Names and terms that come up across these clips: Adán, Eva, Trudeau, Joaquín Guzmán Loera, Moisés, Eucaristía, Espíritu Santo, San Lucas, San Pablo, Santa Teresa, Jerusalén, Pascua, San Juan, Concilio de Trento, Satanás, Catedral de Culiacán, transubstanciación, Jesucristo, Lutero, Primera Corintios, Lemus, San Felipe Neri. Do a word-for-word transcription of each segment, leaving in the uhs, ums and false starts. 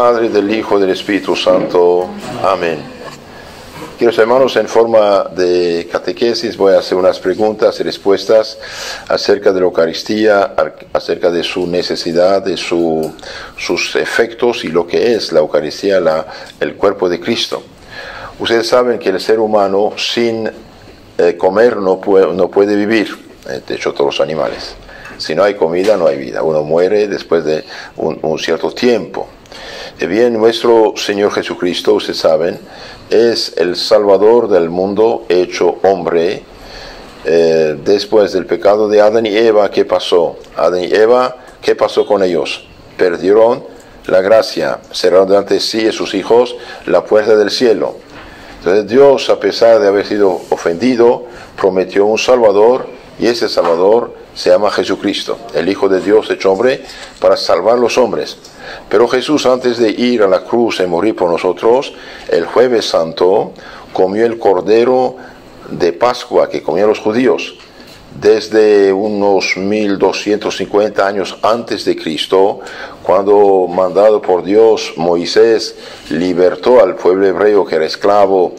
Padre, del Hijo, del Espíritu Santo. Amén. Queridos hermanos, en forma de catequesis voy a hacer unas preguntas y respuestas acerca de la Eucaristía, acerca de su necesidad, de su, sus efectos y lo que es la Eucaristía, la, el cuerpo de Cristo. Ustedes saben que el ser humano sin eh, comer no puede, no puede vivir, de hecho todos los animales. Si no hay comida, no hay vida. Uno muere después de un, un cierto tiempo. Y bien, nuestro Señor Jesucristo, ustedes saben, es el Salvador del mundo hecho hombre. Eh, después del pecado de Adán y Eva, ¿qué pasó? Adán y Eva, ¿qué pasó con ellos? Perdieron la gracia, cerraron delante de sí y sus hijos la puerta del cielo. Entonces Dios, a pesar de haber sido ofendido, prometió un Salvador, y ese Salvador se llama Jesucristo, el Hijo de Dios hecho hombre, para salvar los hombres. Pero Jesús, antes de ir a la cruz y morir por nosotros, el Jueves Santo comió el cordero de Pascua que comían los judíos. Desde unos mil doscientos cincuenta años antes de Cristo, cuando, mandado por Dios, Moisés libertó al pueblo hebreo que era esclavo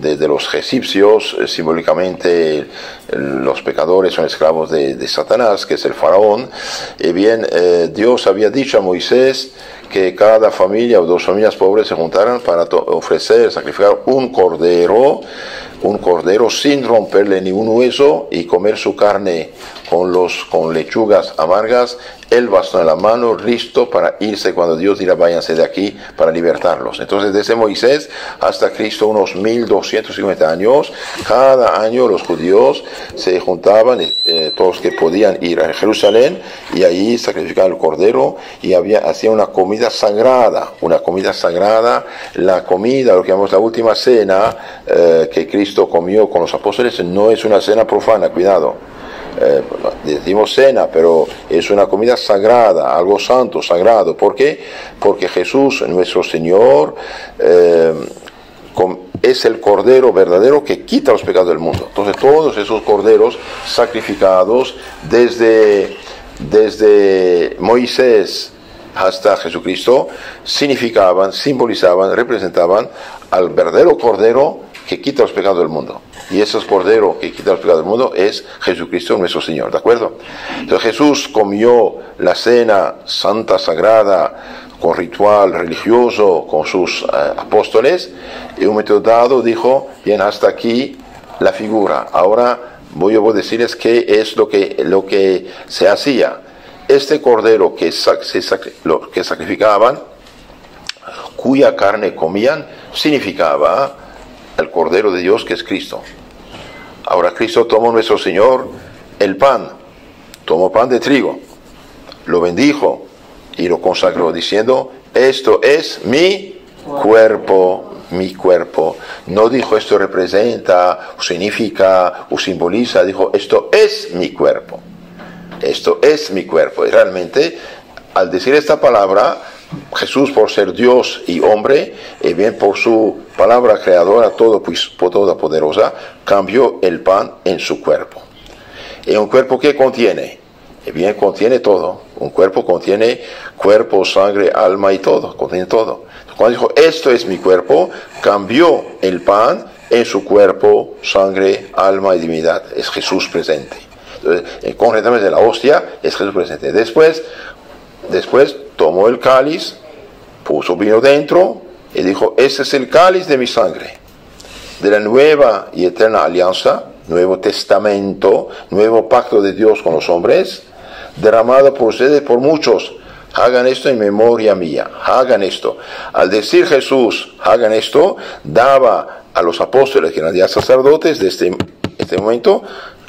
de, de los egipcios. Simbólicamente los pecadores son esclavos de, de Satanás, que es el faraón. Y bien, eh, Dios había dicho a Moisés que cada familia o dos familias pobres se juntaran para ofrecer, sacrificar un cordero, un cordero sin romperle ni un hueso, y comer su carne con, los, con lechugas amargas, el bastón en la mano, listo para irse cuando Dios dirá váyanse de aquí, para libertarlos. Entonces, desde Moisés hasta Cristo, unos mil doscientos cincuenta años, cada año los judíos se juntaban, eh, todos que podían ir a Jerusalén, y ahí sacrificaban el cordero, y había, hacían una comida sagrada, una comida sagrada, la comida, lo que llamamos la última cena, eh, que Cristo comió con los apóstoles, no es una cena profana, cuidado. Eh, decimos cena, pero es una comida sagrada, algo santo, sagrado. ¿Por qué? Porque Jesús, nuestro Señor, eh, es el Cordero verdadero que quita los pecados del mundo. Entonces, todos esos corderos sacrificados desde, desde Moisés hasta Jesucristo significaban, simbolizaban, representaban al verdadero Cordero que quita los pecados del mundo. Y ese cordero que quita los pecados del mundo es Jesucristo nuestro Señor, ¿de acuerdo? Entonces Jesús comió la cena santa, sagrada, con ritual religioso, con sus eh, apóstoles, y en un momento dado dijo, bien, hasta aquí la figura. Ahora voy, voy a decirles qué es lo que, lo que se hacía. Este cordero que, sac, se sac, lo, que sacrificaban, cuya carne comían, significaba el Cordero de Dios, que es Cristo. Ahora Cristo tomó, nuestro Señor, el pan, tomó pan de trigo, lo bendijo y lo consagró diciendo, esto es mi cuerpo, mi cuerpo. No dijo esto representa, o significa, o simboliza, dijo esto es mi cuerpo, esto es mi cuerpo. Y realmente, al decir esta palabra, Jesús, por ser Dios y hombre, y bien por su palabra creadora, todo, pues, todopoderosa, cambió el pan en su cuerpo. ¿Y un cuerpo qué contiene? Y bien, contiene todo. Un cuerpo contiene cuerpo, sangre, alma y todo, contiene todo. Cuando dijo, esto es mi cuerpo, cambió el pan en su cuerpo, sangre, alma y divinidad. Es Jesús presente. Entonces, concretamente de la hostia, es Jesús presente. Después, después, tomó el cáliz, puso vino dentro y dijo, ese es el cáliz de mi sangre, de la nueva y eterna alianza, nuevo testamento, nuevo pacto de Dios con los hombres, derramado por ustedes, por muchos. Hagan esto en memoria mía, hagan esto. Al decir Jesús, hagan esto, daba a los apóstoles, que eran ya sacerdotes de este, este momento,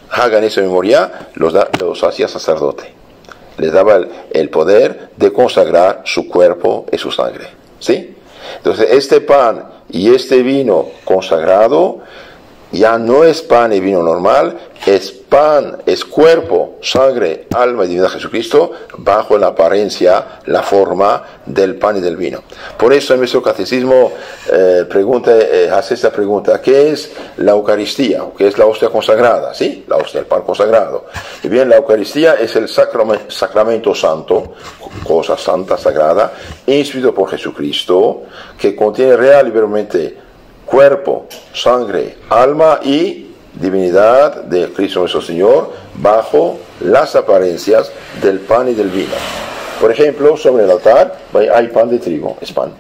hagan esto en memoria, los, da, los hacía sacerdote. Les daba el, el poder de consagrar su cuerpo y su sangre, ¿sí? Entonces, este pan y este vino consagrado ya no es pan y vino normal, es pan, es cuerpo, sangre, alma y divinidad de Jesucristo, bajo la apariencia, la forma del pan y del vino. Por eso en nuestro catecismo eh, pregunta, eh, hace esta pregunta: ¿qué es la Eucaristía? ¿Qué es la hostia consagrada? ¿Sí? La hostia, el pan consagrado. Y bien, la Eucaristía es el sacramento, sacramento santo, cosa santa, sagrada, instituido por Jesucristo, que contiene real y verdaderamente cuerpo, sangre, alma y divinidad de Cristo nuestro Señor, bajo las apariencias del pan y del vino. Por ejemplo, sobre el altar hay pan de trigo, es pan,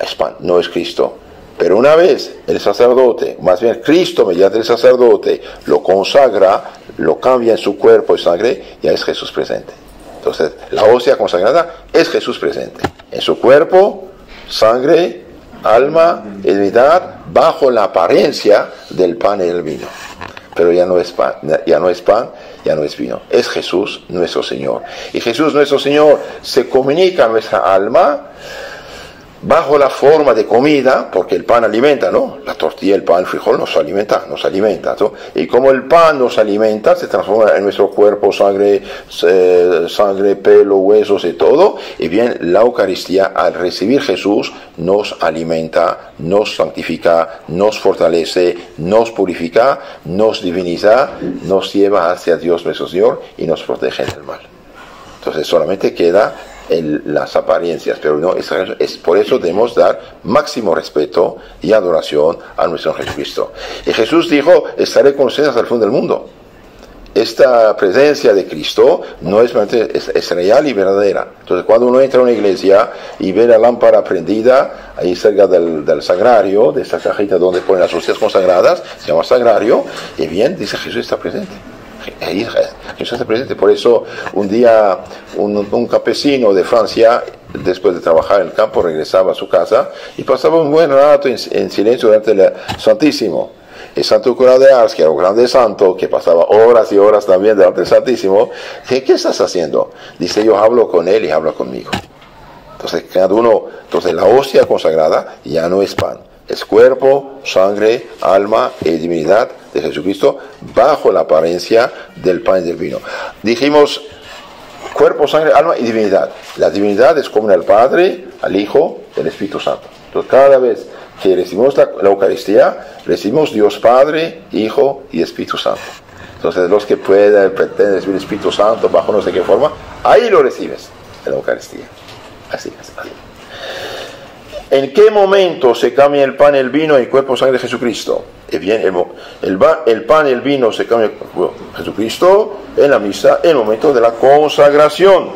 es pan, no es Cristo. Pero una vez el sacerdote, más bien Cristo mediante el sacerdote, lo consagra, lo cambia en su cuerpo y sangre, ya es Jesús presente. Entonces, la hostia consagrada es Jesús presente, en su cuerpo, sangre, alma, divinidad, bajo la apariencia del pan y del vino. Pero ya no es pan, ya no es pan, ya no es vino. Es Jesús nuestro Señor. Y Jesús nuestro Señor se comunica a nuestra alma bajo la forma de comida, porque el pan alimenta, ¿no? La tortilla, el pan, el frijol nos alimenta, nos alimenta, ¿no? Y como el pan nos alimenta, se transforma en nuestro cuerpo, sangre, eh, sangre, pelo, huesos y todo. Y bien, la Eucaristía, al recibir Jesús, nos alimenta, nos santifica, nos fortalece, nos purifica, nos diviniza, nos lleva hacia Dios nuestro Señor y nos protege del mal. Entonces solamente queda en las apariencias, pero no es, es por eso debemos dar máximo respeto y adoración a nuestro Jesucristo. Y Jesús dijo: estaré con ustedes hasta el fin del mundo. Esta presencia de Cristo no es, es, es real y verdadera. Entonces, cuando uno entra a una iglesia y ve la lámpara prendida ahí cerca del, del sagrario, de esta cajita donde ponen las hostias consagradas, se llama sagrario, y bien, dice: Jesús está presente. Jesús está presente. Por eso un día un, un campesino de Francia, después de trabajar en el campo, regresaba a su casa y pasaba un buen rato en, en silencio delante del Santísimo. El santo cura de Ars, que era un grande santo, que pasaba horas y horas también delante del Santísimo, dice: ¿qué estás haciendo? Dice: yo hablo con él y hablo conmigo. Entonces cada uno, entonces la hostia consagrada ya no es pan, es cuerpo, sangre, alma y divinidad de Jesucristo, bajo la apariencia del pan y del vino. Dijimos cuerpo, sangre, alma y divinidad. La divinidad es común al Padre, al Hijo, al Espíritu Santo. Entonces, cada vez que recibimos la, la Eucaristía, recibimos Dios Padre, Hijo y Espíritu Santo. Entonces, los que puedan, pretenden recibir el Espíritu Santo bajo no sé qué forma, ahí lo recibes, en la Eucaristía. Así es. ¿En qué momento se cambia el pan, el vino y el cuerpo, sangre de Jesucristo? Eh bien, el, el, el pan y el vino se cambia bueno, Jesucristo en la misa, en el momento de la consagración.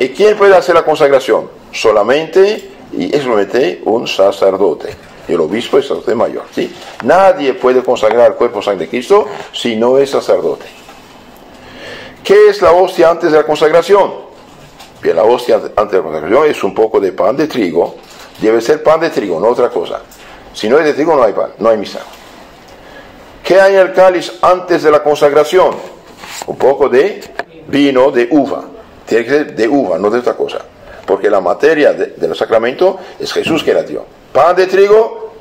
¿Y quién puede hacer la consagración? Solamente y solamente un sacerdote. El obispo es sacerdote mayor, ¿sí? Nadie puede consagrar el cuerpo, sangre de Cristo si no es sacerdote. ¿Qué es la hostia antes de la consagración? Bien, la hostia antes de la consagración es un poco de pan de trigo. Debe ser pan de trigo, no otra cosa. Si no es de trigo, no hay pan, no hay misa. ¿Qué hay en el cáliz antes de la consagración? Un poco de vino de uva. Tiene que ser de uva, no de otra cosa. Porque la materia de, de los sacramentos es Jesús que la dio. Pan de trigo,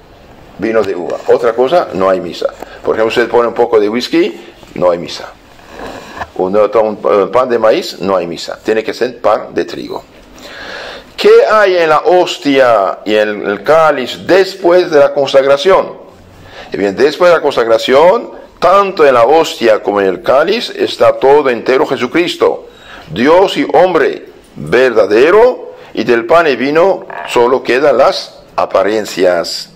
vino de uva. Otra cosa, no hay misa. Por ejemplo, usted pone un poco de whisky, no hay misa. Un, un, un pan de maíz, no hay misa. Tiene que ser pan de trigo. ¿Qué hay en la hostia y en el cáliz después de la consagración? Y bien, después de la consagración, tanto en la hostia como en el cáliz está todo entero Jesucristo, Dios y hombre verdadero, y del pan y vino solo quedan las apariencias.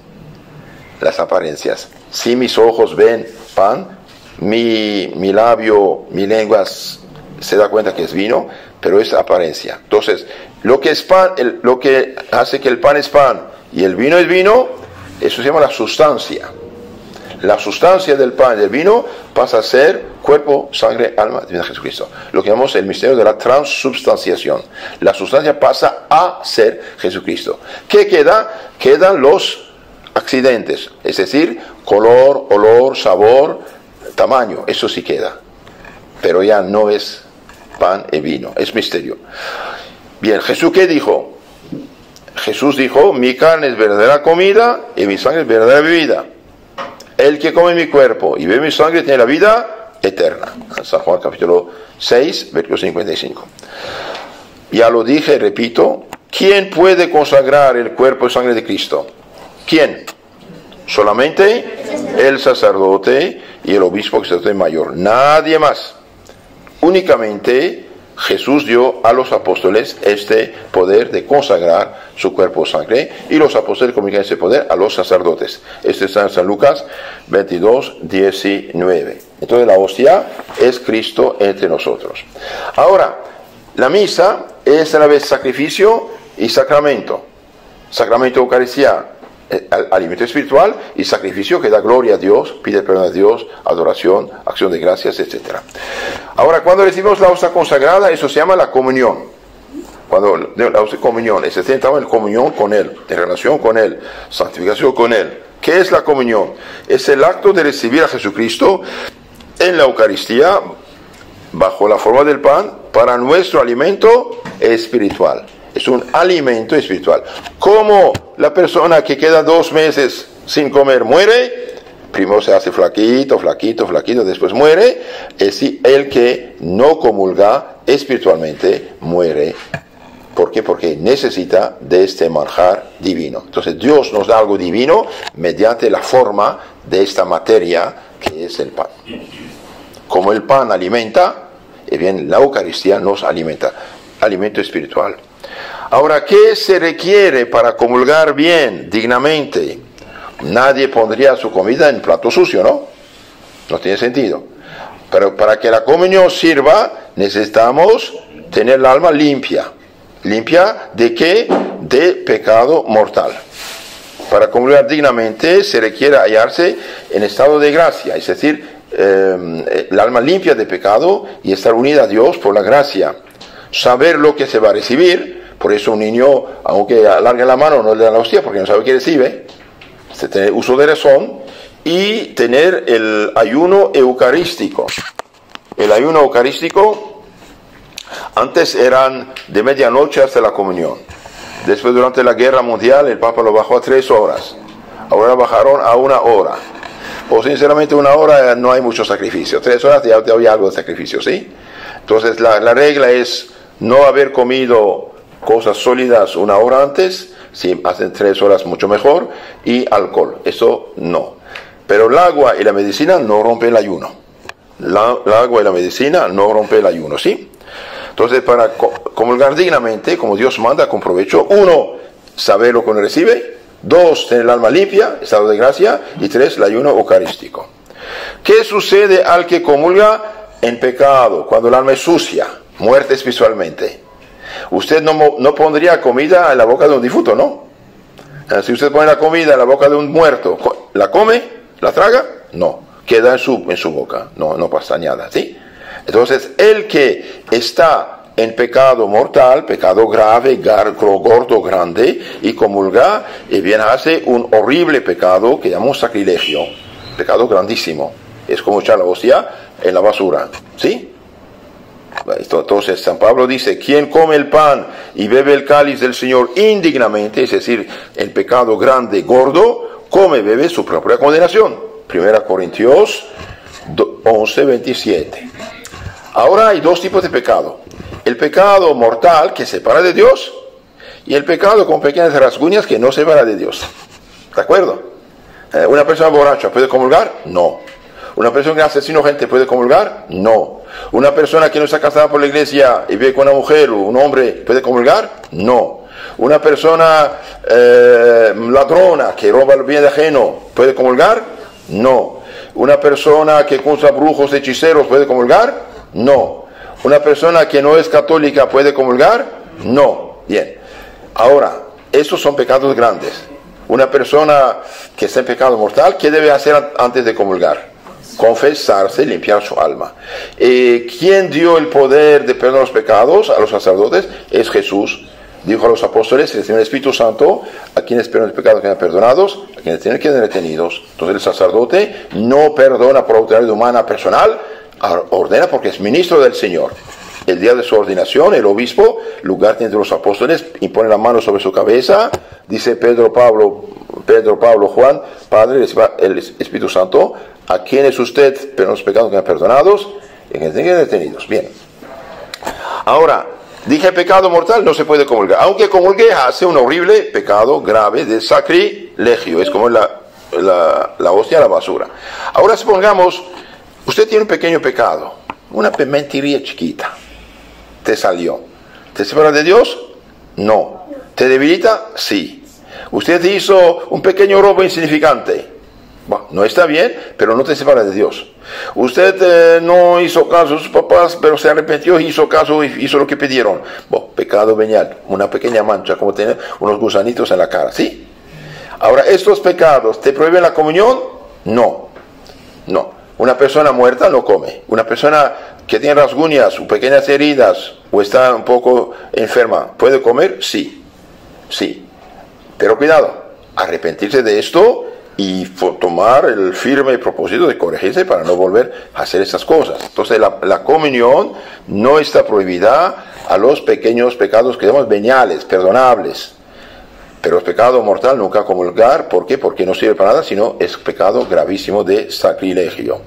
Las apariencias. Si mis ojos ven pan, mi, mi labio, mi lengua se da cuenta que es vino, pero es apariencia. Entonces, lo que es pan, el, lo que hace que el pan es pan y el vino es vino, eso se llama la sustancia. La sustancia del pan y del vino pasa a ser cuerpo, sangre, alma, divinidad de Jesucristo. Lo que llamamos el misterio de la transubstanciación. La sustancia pasa a ser Jesucristo. ¿Qué queda? Quedan los accidentes, es decir, color, olor, sabor, tamaño. Eso sí queda. Pero ya no es pan y vino, es misterio. Bien, ¿Jesús qué dijo? Jesús dijo: mi carne es verdadera comida y mi sangre es verdadera bebida. el que come mi cuerpo y bebe mi sangre tiene la vida eterna. San Juan capítulo seis, versículo cincuenta y cinco. Ya lo dije, repito, ¿quién puede consagrar el cuerpo y sangre de Cristo? ¿Quién? Solamente el sacerdote y el obispo, que es el sacerdote mayor, nadie más. Únicamente Jesús dio a los apóstoles este poder de consagrar su cuerpo o sangre, y los apóstoles comunican ese poder a los sacerdotes. Este está en San Lucas veintidós, diecinueve. Entonces la hostia es Cristo entre nosotros. Ahora, la misa es a la vez sacrificio y sacramento. Sacramento de Eucaristía, alimento espiritual, y sacrificio que da gloria a Dios, pide perdón a Dios, adoración, acción de gracias, etcétera. Ahora, cuando recibimos la hostia consagrada, eso se llama la comunión. Cuando la hostia comunión, es decir, estamos en comunión con Él, en relación con Él, santificación con Él. ¿Qué es la comunión? Es el acto de recibir a Jesucristo en la Eucaristía bajo la forma del pan para nuestro alimento espiritual. Es un alimento espiritual. Como la persona que queda dos meses sin comer muere, primero se hace flaquito, flaquito, flaquito, después muere, es si el que no comulga espiritualmente muere. ¿Por qué? Porque necesita de este manjar divino. Entonces Dios nos da algo divino mediante la forma de esta materia que es el pan. Como el pan alimenta, y bien la Eucaristía nos alimenta. Alimento espiritual. Ahora, ¿qué se requiere para comulgar bien, dignamente? Nadie pondría su comida en plato sucio, ¿no? No tiene sentido. Pero para que la comunión sirva, necesitamos tener el alma limpia. ¿Limpia de qué? De pecado mortal. Para comulgar dignamente se requiere hallarse en estado de gracia, es decir, eh, el alma limpia de pecado y estar unida a Dios por la gracia. Saber lo que se va a recibir. Por eso un niño, aunque alargue la mano, no le da la hostia porque no sabe qué recibe. Es tener uso de razón y tener el ayuno eucarístico. El ayuno eucarístico antes eran de medianoche hasta la comunión. Después, durante la guerra mundial, el Papa lo bajó a tres horas. Ahora bajaron a una hora. O sinceramente, una hora no hay mucho sacrificio. Tres horas ya había algo de sacrificio, ¿sí? Entonces la, la regla es no haber comido cosas sólidas una hora antes. Si hacen tres horas, mucho mejor. Y alcohol, eso no. Pero el agua y la medicina no rompen el ayuno. La, el agua y la medicina no rompen el ayuno, ¿sí? Entonces, para comulgar dignamente, como Dios manda, con provecho: uno, saber lo que uno recibe; dos, tener el alma limpia, estado de gracia; y tres, el ayuno eucarístico. ¿Qué sucede al que comulga en pecado, cuando el alma es sucia, muerte espiritualmente? Usted no, no pondría comida en la boca de un difunto, ¿no? Si usted pone la comida en la boca de un muerto, ¿la come? ¿La traga? No, queda en su, en su boca, no, no pasa nada, ¿sí? Entonces, el que está en pecado mortal, pecado grave, gordo, grande, y comulga, y bien hace un horrible pecado que llamamos sacrilegio, pecado grandísimo. Es como echar la hostia en la basura, ¿sí? Entonces San Pablo dice: quien come el pan y bebe el cáliz del Señor indignamente, es decir, el pecado grande, gordo, come y bebe su propia condenación. Primera Corintios once, veintisiete. Ahora hay dos tipos de pecado: el pecado mortal, que separa de Dios, y el pecado con pequeñas rasguñas, que no separa de Dios. ¿De acuerdo? Eh, ¿Una persona borracha puede comulgar? No. ¿Una persona que asesina gente puede comulgar? No. ¿Una persona que no está casada por la iglesia y vive con una mujer o un hombre puede comulgar? No. ¿Una persona eh, ladrona que roba el bien de ajeno puede comulgar? No. ¿Una persona que usa brujos, hechiceros puede comulgar? No. ¿Una persona que no es católica puede comulgar? No. Bien. Ahora, esos son pecados grandes. Una persona que está en pecado mortal, ¿qué debe hacer antes de comulgar? Confesarse, limpiar su alma. Eh, ¿Quién dio el poder de perdonar los pecados a los sacerdotes? Es Jesús. Dijo a los apóstoles: reciben el Espíritu Santo a quienes perdonan el pecado, que quedan perdonados; a quienes tienen, quedan retenidos. Entonces el sacerdote no perdona por autoridad humana personal, ordena porque es ministro del Señor. El día de su ordinación, el obispo, lugar entre los apóstoles, impone la mano sobre su cabeza, dice Pedro, Pablo, Pedro, Pablo, Juan, Padre, el Espíritu Santo, a quienes usted, pero los pecados que han perdonados, y que tengan detenidos. Bien. Ahora, dije pecado mortal, no se puede comulgar. Aunque comulgue, hace un horrible pecado grave de sacrilegio. Es como la, la, la hostia a la basura. Ahora, supongamos, usted tiene un pequeño pecado, una mentiría chiquita. Te salió. ¿Te separa de Dios? No. ¿Te debilita? Sí. Usted hizo un pequeño robo insignificante. Bueno, no está bien, pero no te separa de Dios. Usted eh, no hizo caso a sus papás, pero se arrepintió, hizo caso, hizo lo que pidieron. Bueno, pecado venial, una pequeña mancha, como tener unos gusanitos en la cara, ¿sí? Ahora, ¿estos pecados te prohíben la comunión? No, no. Una persona muerta no come. Una persona que tiene rasguñas o pequeñas heridas o está un poco enferma, ¿puede comer? Sí, sí. Pero cuidado, arrepentirse de esto y tomar el firme propósito de corregirse para no volver a hacer esas cosas. Entonces la, la comunión no está prohibida a los pequeños pecados que llamamos veniales, perdonables, pero el pecado mortal nunca comulgar. ¿Por qué? Porque no sirve para nada, sino es pecado gravísimo de sacrilegio.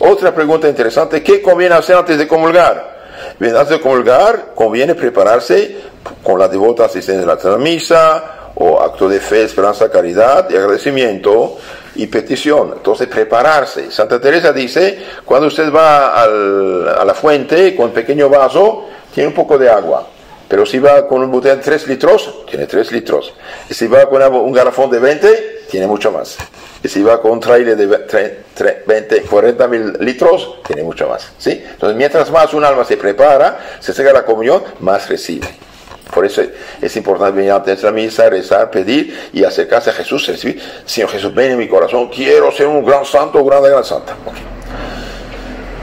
Otra pregunta interesante: ¿qué conviene hacer antes de comulgar? Bien, antes de comulgar conviene prepararse con la devota asistencia a la misa, o acto de fe, esperanza, caridad y agradecimiento y petición. Entonces, prepararse. Santa Teresa dice, cuando usted va al, a la fuente con un pequeño vaso, tiene un poco de agua. Pero si va con un botella de tres litros, tiene tres litros. Y si va con un garrafón de veinte, tiene mucho más. Y si va con un trailer de veinte, cuarenta mil litros, tiene mucho más. ¿Sí? Entonces, mientras más un alma se prepara, se acerca a la comunión, más recibe. Por eso es importante venir antes de la misa, rezar, pedir y acercarse a Jesús, recibir. Señor Jesús, ven en mi corazón, quiero ser un gran santo, grande, gran santa. Okay.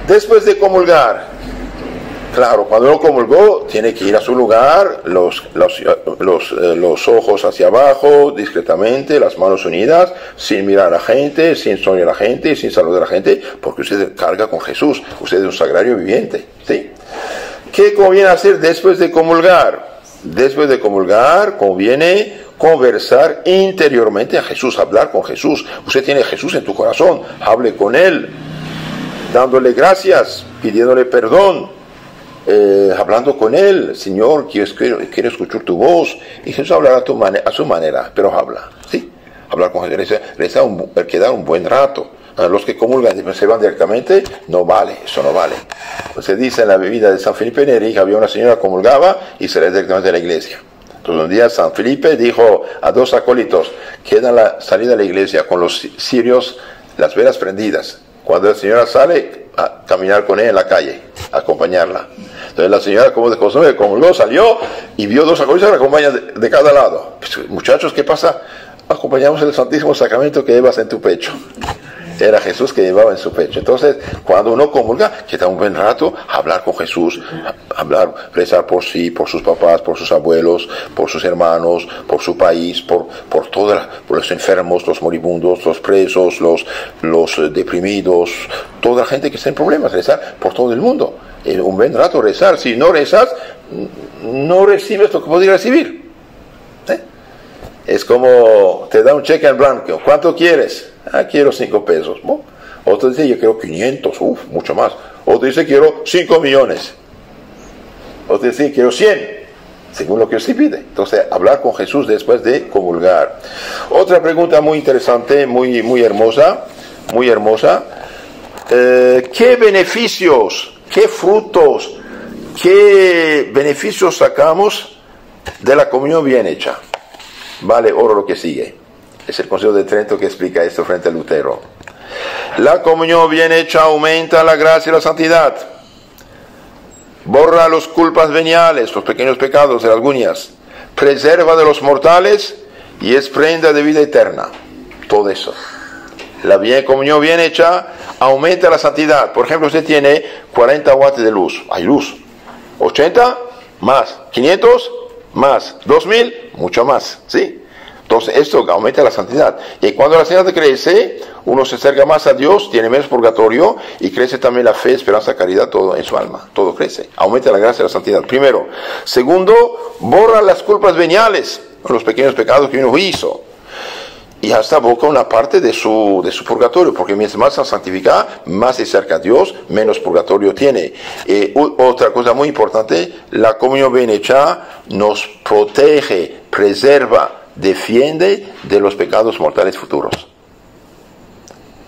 Después de comulgar, claro, cuando no comulgó, tiene que ir a su lugar, los, los, los, eh, los ojos hacia abajo, discretamente, las manos unidas, sin mirar a la gente, sin soñar a la gente, sin saludar a la gente, porque usted carga con Jesús, usted es un sagrario viviente. ¿Sí? ¿Qué conviene hacer después de comulgar? Después de comulgar, conviene conversar interiormente a Jesús, hablar con Jesús. Usted tiene a Jesús en tu corazón, hable con Él, dándole gracias, pidiéndole perdón, eh, hablando con Él. Señor, quiero, quiero escuchar tu voz. Y Jesús hablará a, tu man- a su manera, pero habla, ¿sí? Hablar con Jesús, reza un, quedar un buen rato. Los que comulgan se van directamente, no vale, eso no vale. Se dice en la vida de San Felipe Neri que había una señora que comulgaba y se le directamente a la iglesia. Entonces un día San Felipe dijo a dos acólitos: quedan la salida de la iglesia con los cirios, las velas prendidas. Cuando la señora sale, a caminar con ella en la calle, a acompañarla. Entonces la señora, como de costumbre, comulgó, salió y vio dos acólitos que la acompañan de, de cada lado. Pues, muchachos, ¿qué pasa? Acompañamos el Santísimo Sacramento que llevas en tu pecho. Era Jesús que llevaba en su pecho. Entonces, cuando uno comulga, queda un buen rato hablar con Jesús, hablar, rezar por sí, por sus papás, por sus abuelos, por sus hermanos, por su país, por, por todos los enfermos, los moribundos, los presos, los, los deprimidos, toda la gente que está en problemas, rezar por todo el mundo. En un buen rato rezar. Si no rezas, no recibes lo que podrías recibir. ¿Eh? Es como te da un cheque en blanco. ¿Cuánto quieres? Ah, quiero cinco pesos. Bueno, otro dice, yo quiero quinientos, uff, mucho más. Otro dice, quiero cinco millones. Otro dice, quiero cien, según lo que usted pide. Entonces, hablar con Jesús después de comulgar. Otra pregunta muy interesante, muy, muy hermosa, muy hermosa. Eh, ¿Qué beneficios, qué frutos, qué beneficios sacamos de la comunión bien hecha? Vale oro lo que sigue. Es el Concilio de Trento que explica esto frente a Lutero. La comunión bien hecha aumenta la gracia y la santidad. Borra las culpas veniales, los pequeños pecados de las rasguñas. Preserva de los mortales y es prenda de vida eterna. Todo eso. La bien, comunión bien hecha aumenta la santidad. Por ejemplo, usted tiene cuarenta watts de luz. Hay luz. ochenta más. quinientos más. dos mil mucho más. ¿Sí? Entonces, esto aumenta la santidad. Y cuando la santidad crece, uno se acerca más a Dios, tiene menos purgatorio y crece también la fe, esperanza, caridad, todo en su alma. Todo crece. Aumenta la gracia y la santidad. Primero. Segundo, borra las culpas veniales, los pequeños pecados que uno hizo. y hasta aboca una parte de su, de su purgatorio, porque mientras más se santifica, más se acerca a Dios, menos purgatorio tiene. Eh, otra cosa muy importante, la comunión bienhecha nos protege, preserva, defiende de los pecados mortales futuros.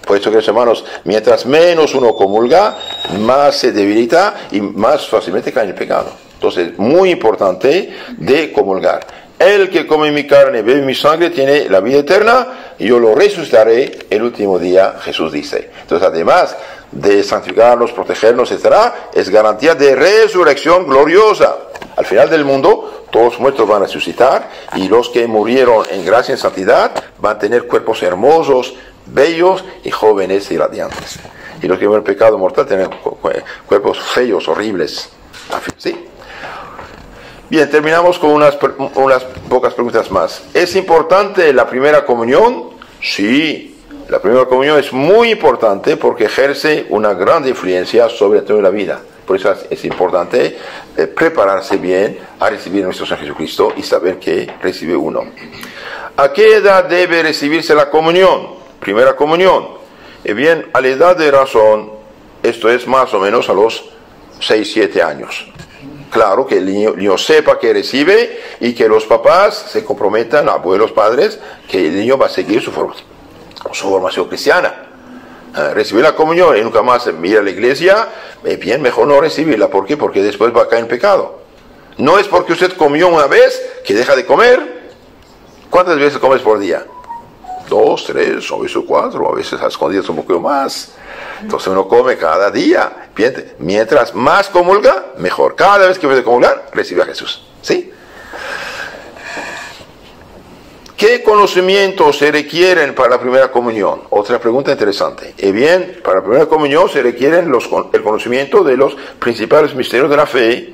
Por eso, queridos hermanos, mientras menos uno comulga, más se debilita y más fácilmente cae en el pecado. Entonces, muy importante de comulgar. El que come mi carne, bebe mi sangre, tiene la vida eterna, y yo lo resucitaré el último día, Jesús dice. Entonces, además de santificarnos, protegernos, etcétera, es garantía de resurrección gloriosa. Al final del mundo, todos los muertos van a resucitar, y los que murieron en gracia y en santidad van a tener cuerpos hermosos, bellos y jóvenes y radiantes. Y los que mueren en pecado mortal tienen cuerpos feos, horribles. ¿Sí? Bien, terminamos con unas, unas pocas preguntas más. ¿Es importante la primera comunión? Sí, la primera comunión es muy importante porque ejerce una gran influencia sobre toda la vida. Por eso es importante eh, prepararse bien a recibir a nuestro Señor Jesucristo y saber que recibe uno. ¿A qué edad debe recibirse la comunión? Primera comunión. Eh bien, a la edad de razón, esto es más o menos a los seis, siete años. Claro que el niño, el niño sepa que recibe y que los papás se comprometan, abuelos, padres, que el niño va a seguir su, form- su formación cristiana. Eh, recibir la comunión y nunca más ir a la iglesia, eh bien, mejor no recibirla. ¿Por qué? Porque después va a caer en pecado. No es porque usted comió una vez que deja de comer. ¿Cuántas veces comes por día? Dos, tres, o a veces cuatro, a veces a escondidas un poco más. Entonces uno come cada día. Mientras más comulga, mejor. Cada vez que puede comulgar, recibe a Jesús. ¿Sí? ¿Qué conocimientos se requieren para la primera comunión? Otra pregunta interesante. Y bien, para la primera comunión se requieren los, el conocimiento de los principales misterios de la fe.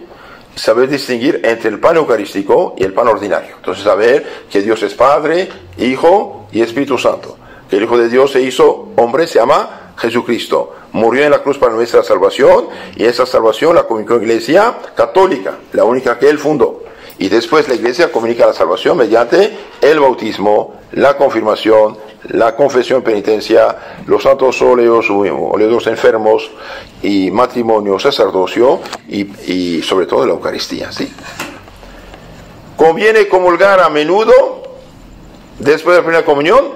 Saber distinguir entre el pan eucarístico y el pan ordinario. Entonces, saber que Dios es Padre, Hijo y Espíritu Santo. Que el Hijo de Dios se hizo hombre, se llama Jesucristo. Murió en la cruz para nuestra salvación, y esa salvación la comunicó la Iglesia Católica, la única que Él fundó. Y después la Iglesia comunica la salvación mediante el bautismo, la confirmación, la confesión, penitencia, los santos óleos, óleos enfermos, y matrimonio, sacerdocio, y, y sobre todo la Eucaristía. ¿Sí? ¿Conviene comulgar a menudo después de la primera comunión?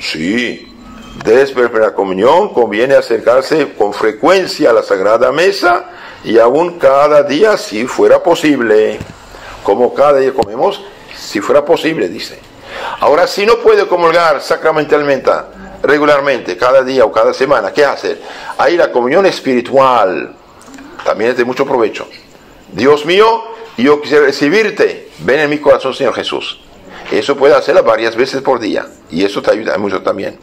Sí, después de la primera comunión conviene acercarse con frecuencia a la Sagrada Mesa, y aún cada día si fuera posible, como cada día comemos, si fuera posible, dice. Ahora, si no puede comulgar sacramentalmente, regularmente, cada día o cada semana, ¿qué hacer? Ahí la comunión espiritual también es de mucho provecho. Dios mío, yo quisiera recibirte, ven en mi corazón, Señor Jesús. Eso puede hacerlo varias veces por día, y eso te ayuda mucho también.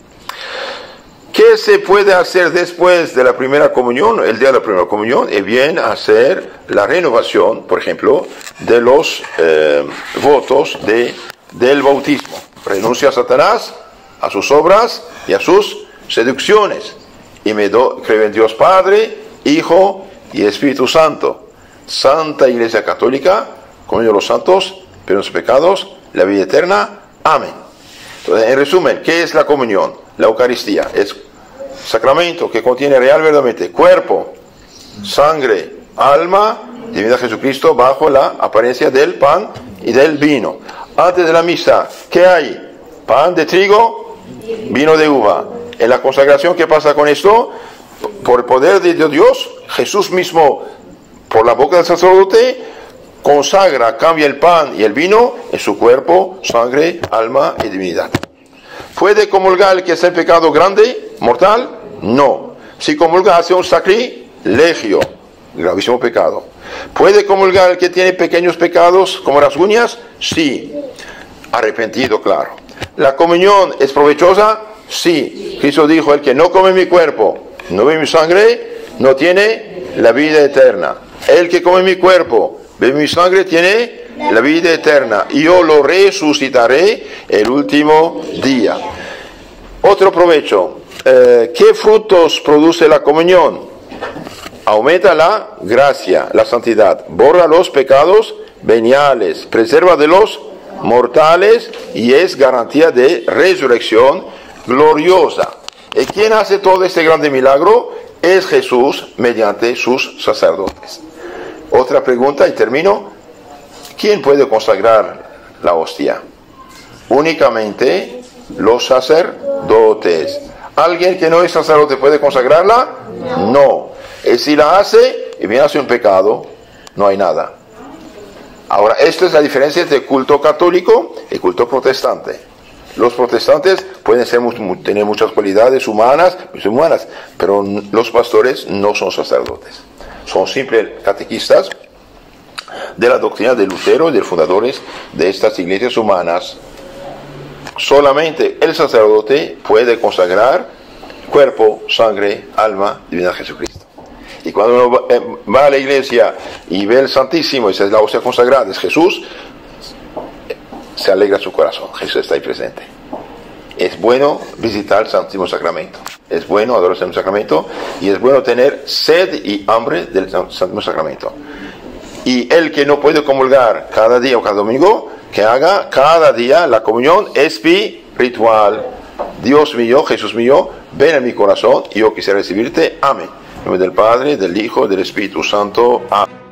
¿Qué se puede hacer después de la primera comunión, el día de la primera comunión? Es bien hacer la renovación, por ejemplo, de los eh, votos de del bautismo. Renuncio a Satanás, a sus obras y a sus seducciones, y me do, creo en Dios Padre, Hijo y Espíritu Santo. Santa Iglesia Católica, comunión de los santos, pero los pecados, la vida eterna. Amén. Entonces, en resumen, ¿qué es la comunión? La Eucaristía es sacramento que contiene real verdaderamente cuerpo, sangre, alma, divinidad de Jesucristo bajo la apariencia del pan y del vino. Antes de la misa, ¿qué hay? Pan de trigo, vino de uva. En la consagración, ¿qué pasa con esto? Por el poder de Dios, Jesús mismo, por la boca del sacerdote, consagra, cambia el pan y el vino en su cuerpo, sangre, alma y divinidad. ¿Puede comulgar el que está en pecado grande, mortal? No. Si comulga, hace un sacrilegio, gravísimo pecado. ¿Puede comulgar el que tiene pequeños pecados como rasguñas? Sí. Arrepentido, claro. ¿La comunión es provechosa? Sí. Cristo dijo, el que no come mi cuerpo, no bebe mi sangre, no tiene la vida eterna. El que come mi cuerpo, bebe mi sangre, tiene la vida eterna. Y yo lo resucitaré el último día. Otro provecho. Eh, ¿qué frutos produce la comunión? Aumenta la gracia, la santidad, borra los pecados veniales, preserva de los mortales y es garantía de resurrección gloriosa. ¿Y quién hace todo este grande milagro? Es Jesús mediante sus sacerdotes. Otra pregunta y termino. ¿Quién puede consagrar la hostia? Únicamente los sacerdotes. ¿Alguien que no es sacerdote puede consagrarla? No. no. Y si la hace, y bien hace un pecado, no hay nada. Ahora, esta es la diferencia entre culto católico y culto protestante. Los protestantes pueden ser, tener muchas cualidades humanas, humanas, pero los pastores no son sacerdotes. Son simples catequistas de la doctrina de Lutero y de los fundadores de estas iglesias humanas. Solamente el sacerdote puede consagrar cuerpo, sangre, alma, divina de Jesucristo. Y cuando uno va a la iglesia y ve el Santísimo y se es la hostia consagrada, es Jesús, se alegra su corazón. Jesús está ahí presente. Es bueno visitar el Santísimo Sacramento. Es bueno adorar el Santísimo Sacramento. Y es bueno tener sed y hambre del Santísimo Sacramento. Y el que no puede comulgar cada día o cada domingo, que haga cada día la comunión espiritual. Dios mío, Jesús mío, ven a mi corazón y yo quisiera recibirte. Amén. En nombre del Padre, del Hijo, del Espíritu Santo. Amén.